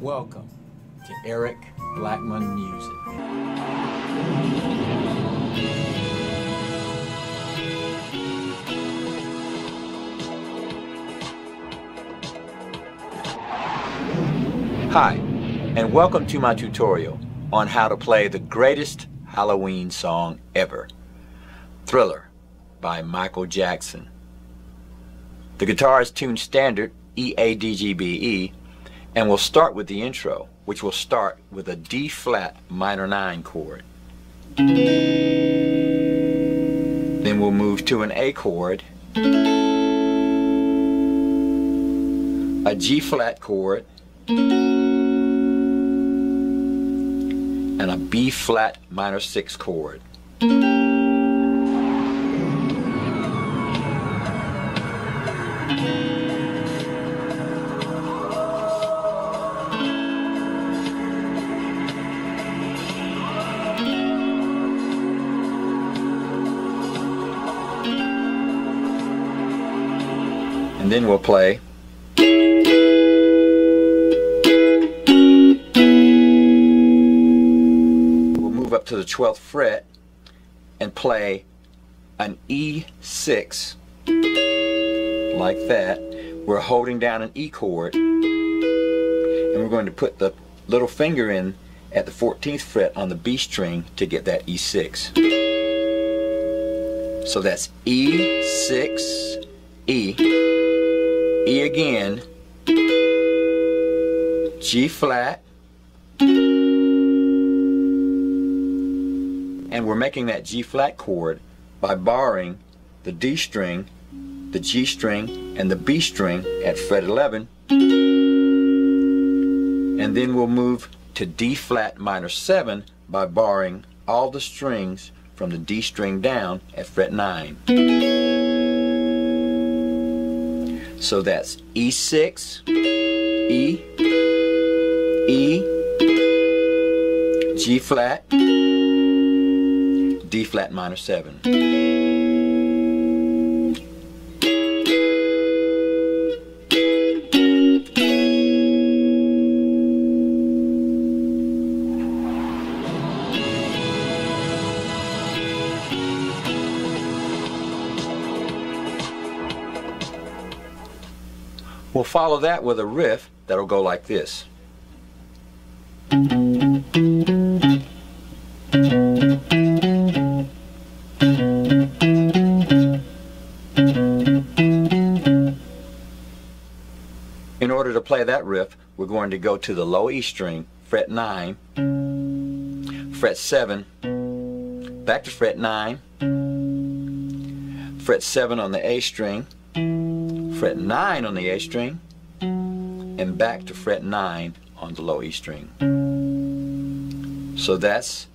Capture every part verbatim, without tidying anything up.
Welcome to Eric Blackmon Music. Hi, and welcome to my tutorial on how to play the greatest Halloween song ever, Thriller by Michael Jackson. The guitar is tuned standard E A D G B E and we'll start with the intro, which will start with a D flat minor nine chord. Then we'll move to an A chord, a G flat chord, and a B flat minor six chord. And then we'll play up to the twelfth fret and play an E six like that. We're holding down an E chord and we're going to put the little finger in at the fourteenth fret on the B string to get that E six. So that's E six, E, E again, G flat, and we're making that G flat chord by barring the D string, the G string, and the B string at fret eleven. And then we'll move to D flat minor seven by barring all the strings from the D string down at fret nine. So that's E six, E, E, G flat, D flat minor seven. We'll follow that with a riff that'll go like this. In order to play that riff, we're going to go to the low E string, fret nine, fret seven, back to fret nine, fret seven on the A string, fret nine on the A string, and back to fret nine on the low E string. So that's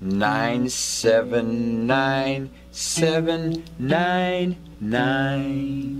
nine, seven, nine, seven, nine, nine.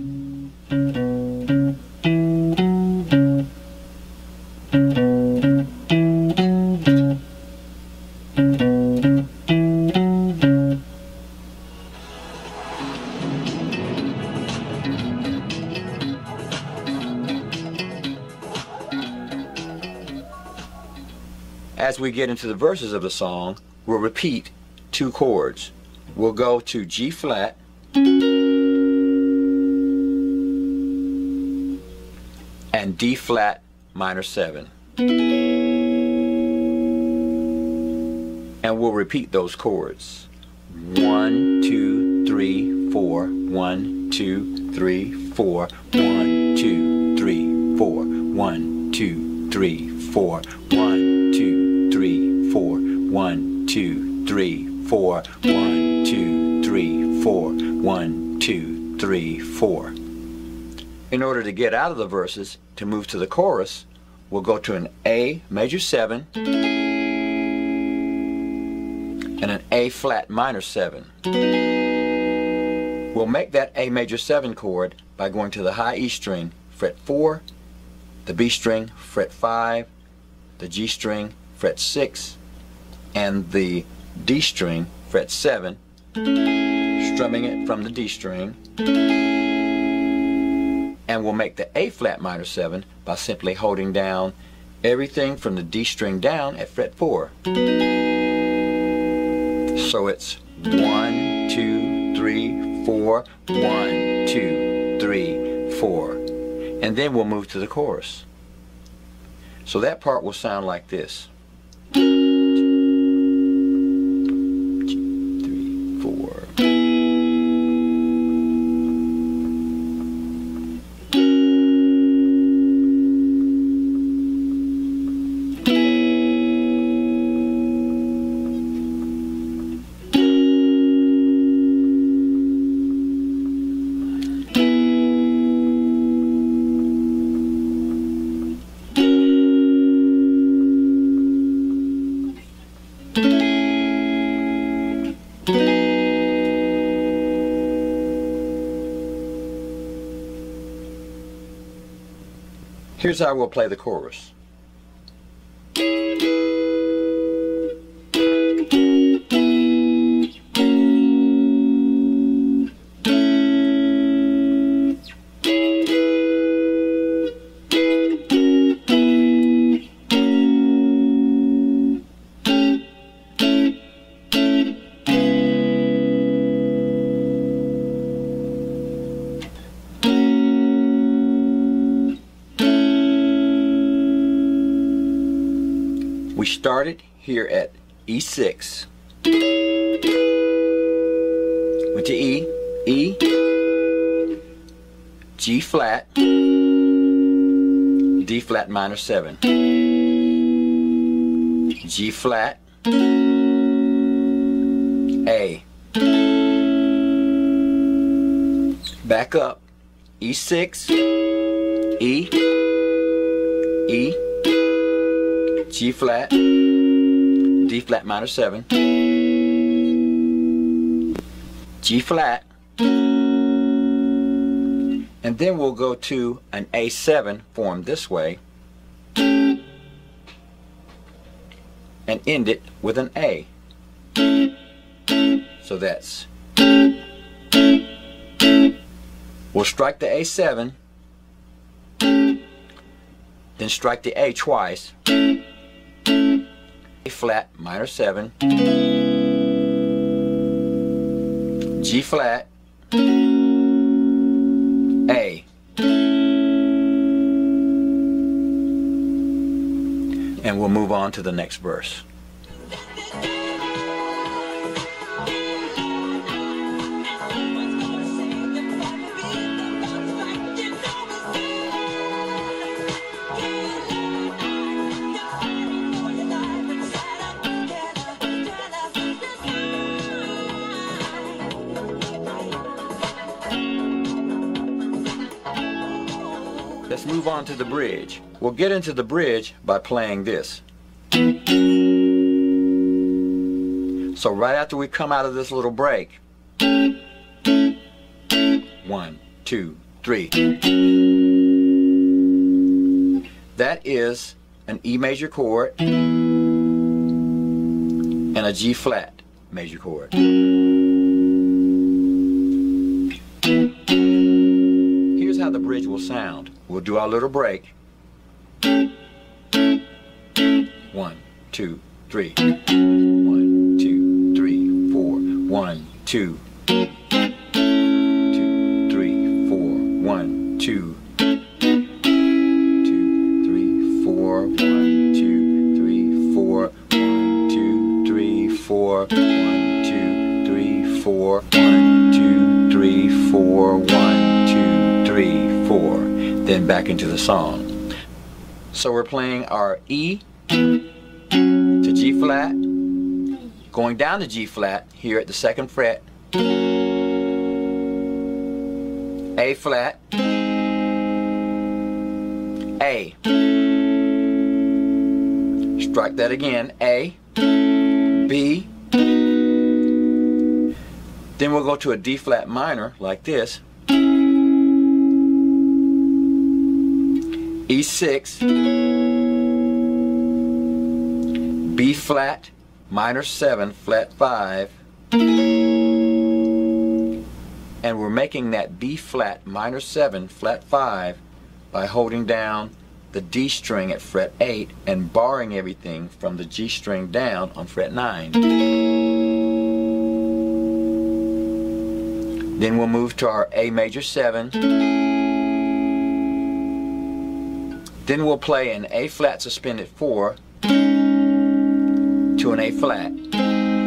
As we get into the verses of the song, we'll repeat two chords. We'll go to G flat, and D flat minor seven. And we'll repeat those chords. One, two, three, four. One, two, three, four. One, two, three, four. One, two, three, four. One, two, three, four. One, two, three, four. One, two, three, four. One, two, three, four. In order to get out of the verses, to move to the chorus, we'll go to an A major seven and an A flat minor seven. We'll make that A major seven chord by going to the high E string, fret four, the B string, fret five, the G string, fret six, and the D string, fret seven, strumming it from the D string. And we'll make the A flat minor seven by simply holding down everything from the D string down at fret four. So it's one, two, three, four, one, two, three, four. And then we'll move to the chorus. So that part will sound like this. Here's how we'll play the chorus. We started here at E six, went to E, E, G flat, D flat minor seven, G flat, A, back up, E six, E, E, G flat, D flat minor seven, G flat, and then we'll go to an A seven formed this way and end it with an A. So that's, we'll strike the A seven, then strike the A twice, flat minor seven, G flat, A, and we'll move on to the next verse. Let's move on to the bridge. We'll get into the bridge by playing this. So right after we come out of this little break, one, two, three. That is an E major chord and a G flat major chord. Here's how the bridge will sound. We'll do our little break. One, two, three. One, two, three, four. One, two. Two, three, four. One, two. Two, three, four. One, two, three, four. One, two, three, four. One, two, three, four. One, two, three, four. One, two, three, four. Then back into the song. So we're playing our E to G flat, going down to G flat here at the second fret, A flat, A, strike that again, A, B, then we'll go to a D flat minor like this, E six, B flat, minor seven, flat five, and we're making that B flat, minor seven, flat five by holding down the D string at fret eight and barring everything from the G string down on fret nine. Then we'll move to our A major seven. Then we'll play an A flat suspended four to an A flat,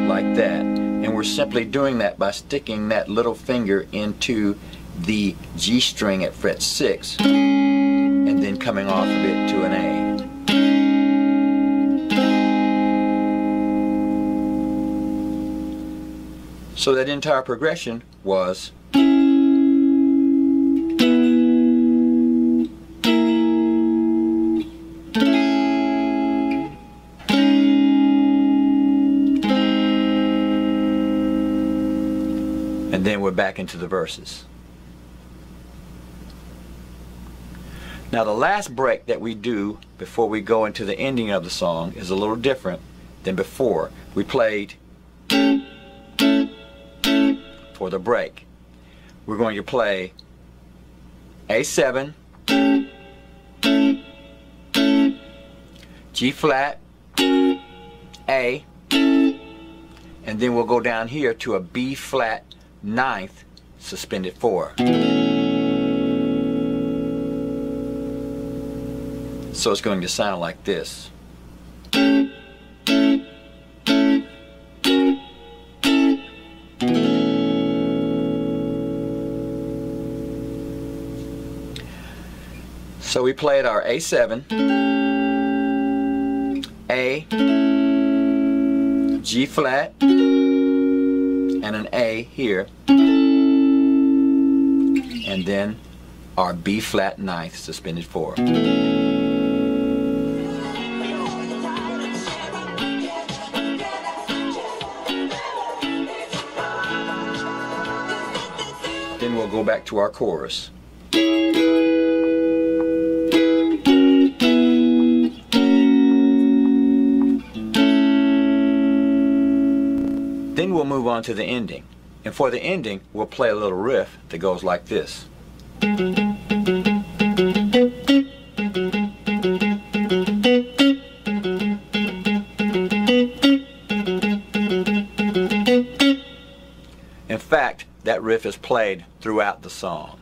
like that. And we're simply doing that by sticking that little finger into the G string at fret six and then coming off of it to an A. So that entire progression was and then we're back into the verses. Now the last break that we do before we go into the ending of the song is a little different than before. We played for the break. We're going to play A seven, G flat, A, and then we'll go down here to a B flat ninth suspended four. So it's going to sound like this. So we played our A seven, A, G flat, and an A here, and then our B flat ninth suspended four. Then we'll go back to our chorus. Then we'll move on to the ending. And for the ending, we'll play a little riff that goes like this. In fact, that riff is played throughout the song.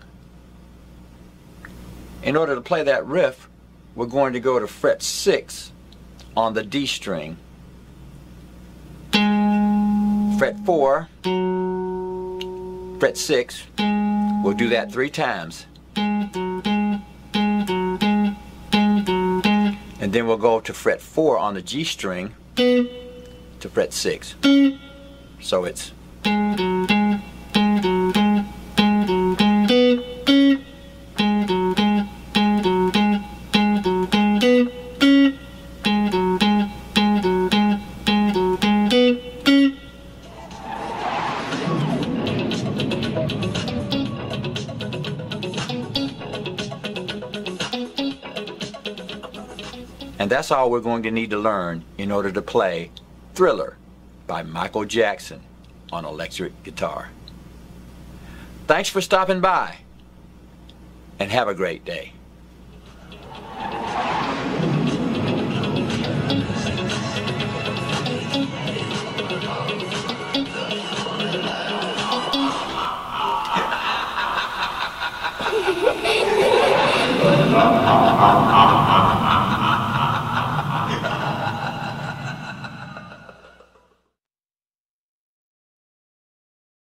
In order to play that riff, we're going to go to fret six on the D string, fret four, fret six. We'll do that three times. And then we'll go to fret four on the G string to fret six. So it's And that's all we're going to need to learn in order to play Thriller by Michael Jackson on electric guitar. Thanks for stopping by, and have a great day.